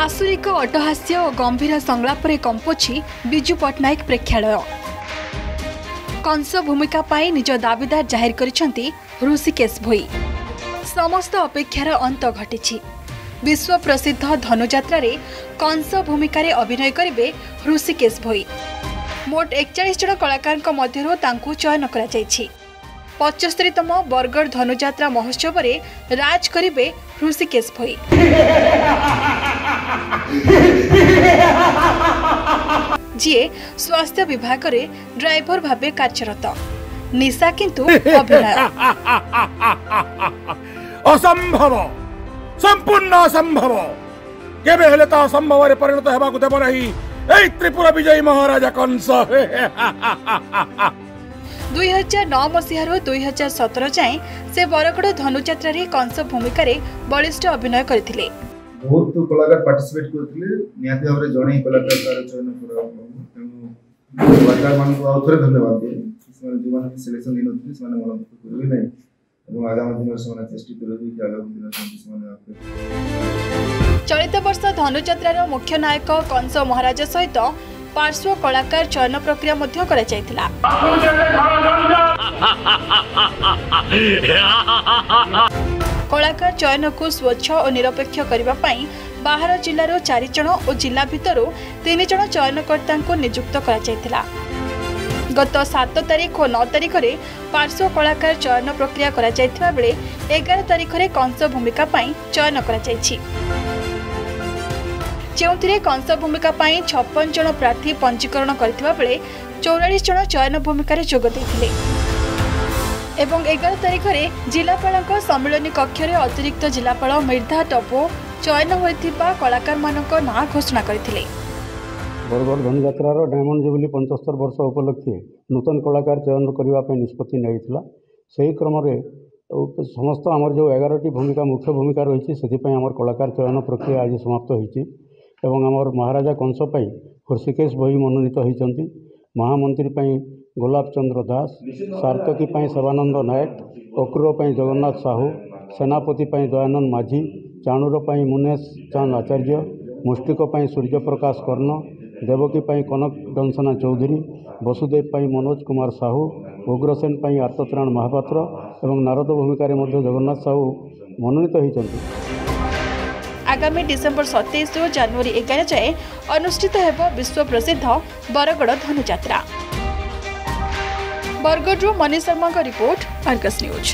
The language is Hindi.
आसुरिक अट्टहास्य और गंभीर संलाप कंपोछि बिजू पट्टनायक प्रेक्षालय कंस भूमिका पाई निज दाबीदार जाहिर करिसेंती ऋषिकेश भोई। समस्त अपेक्षार अंत घटी। विश्व प्रसिद्ध धनुजात्रा रे कंस भूमिका रे अभिनय करेंगे ऋषिकेश भोई। मोट 41 जन कलाकार मध्यरु तांकु चयन करा जायछि। 75तम बरगढ़ धनुजात्रा महोत्सव रे राज करेंगे ऋषिकेश भोई। जी स्वास्थ्य विभाग रे ड्राइवर भाबे कार्यरत। निशा किंतु अभिनय असंभव, संपूर्ण असंभव केबे हेले त असंभव रे परिणत हेबा को देब नाही। एई त्रिपुरा विजयी महाराजा कंस 2009 मसीहारु 2017 जाए से बरगढ़ धनुजात्रा रे कंस भूमिका रे बलिष्ठ अभिनय करथिले। बहुत कलाकार पार्टिसिपेट करथिले। नियाति हमरे जणे कलाकार तार चयन करा तेनु कलाकार मान को आउथरे धन्यवाद दिए। से जीवन के सिलेक्शन दिन होथि से माने मन दुख करबे नै एवं आगामी दिन से माने चेष्टा करबे कि आगामी दिन से माने आपके चलित वर्ष धनुजात्रा रो मुख्य नायक कंस महाराज सहित पार्श्व कलाकार चयन प्रक्रिया मध्य करा जायतिला। कलाकार चयन को स्वच्छ और निरपेक्ष करबा पई बाहर जिल्लारो 4 जण और जिला भितरो 3 जण चयनकर्ता को नियुक्त करा जायतिला। गत 7 तारीख और 9 तारीख रे पार्श्व कलाकार चयन प्रक्रिया करा जायतिबा बेले 11 तारीख रे कंस भूमिका पई चयन करा जायछि। जो कंस भूमिका 56 जन प्रार्थी पंजीकरण करथिबा बेले 44 जन चयन भूमिका रे जोग देथिले एवं 11 तारीख रे जिलापाल सम्मिलनी कक्ष रे अतिरिक्त जिलापाल मिर्धा टपो चयन होइथिबा कलाकार मानक नाम घोषणा करथिले। बरगढ़ धनुजात्रा रो डायमंड जुबली 75 वर्ष उपलक्षे नूतन कलाकार चयन करबा पे निष्पत्ति नैथिला। सही क्रम रे समस्त हमर जो 11टी भूमिका मुख्य भूमिका रही से हमर कलाकार चयन प्रक्रिया आज समाप्त होती। एवं आमर महाराजा कंस पाई ऋषिकेश भोई मनोनीत होती। महामंत्री पाई गोलाप चंद्र दास, सार्थकी पाई सर्वानंद नायक, अक्रूर पाई जगन्नाथ साहू, सेनापति पाई दयानंद माझी, चाणूर पाई मुनेश चांद आचार्य, मुष्टिक पाई सूर्यप्रकाश कर्ण, देवकी पाई कनकदंसेना चौधुरी, वसुदेव पाई मनोज कुमार साहू, उग्रसेन पाई आर्तत्राण महापात्र एवं नारद भूमिका रे मध्य जगन्नाथ साहू मनोनीत होती। आगामी डिसेंबर 27 और जनवरी 11 जाए अनुष्ठित होगा विश्व प्रसिद्ध बरगढ़ धनुजात्रा। बरगढ़ मनीष शर्मा का रिपोर्ट, अर्गस न्यूज।